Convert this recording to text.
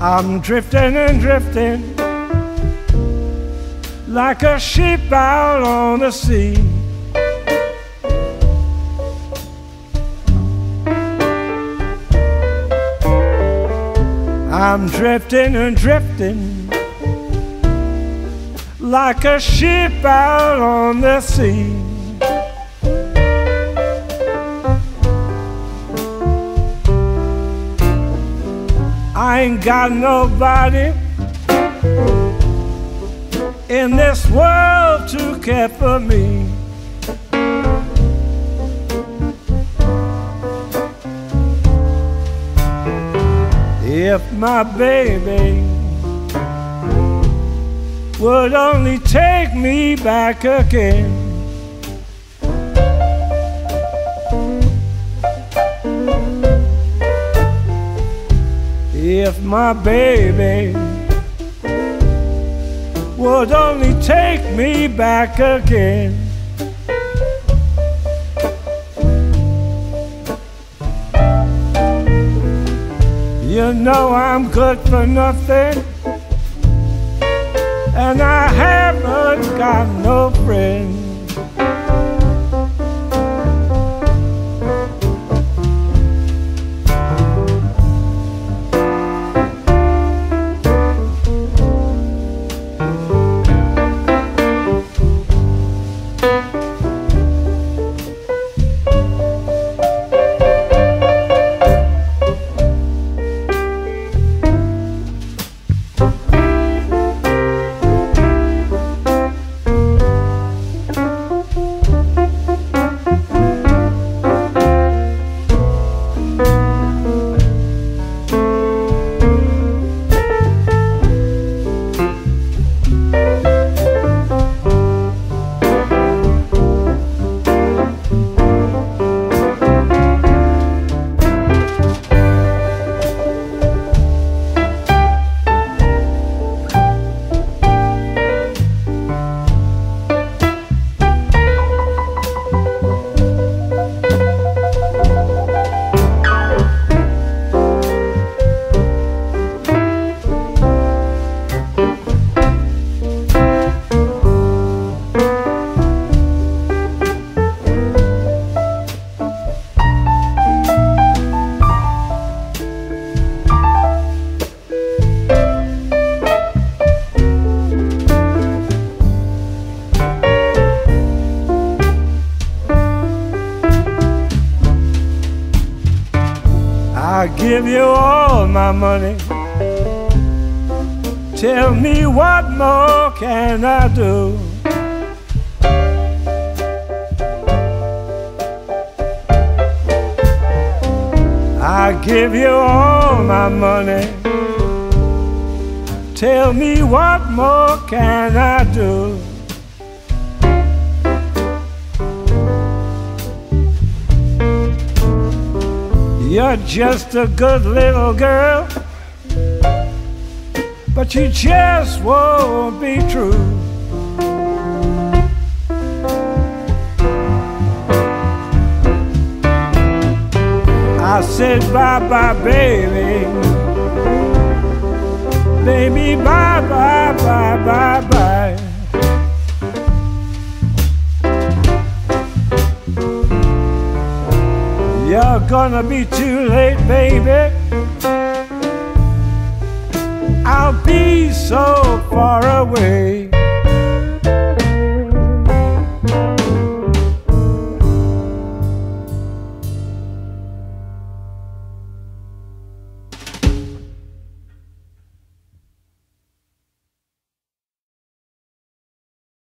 I'm drifting and drifting like a ship out on the sea. I'm drifting and drifting like a ship out on the sea. I ain't got nobody in this world to care for me. If my baby would only take me back again. If my baby would only take me back again. You know I'm good for nothing, and I haven't got no friends. I give you all my money. Tell me what more can I do? I give you all my money. Tell me what more can I do? You're just a good little girl, but you just won't be true. I said bye-bye, baby. Baby, bye-bye, bye-bye, bye. You're gonna be too late, baby. I'll be so far away.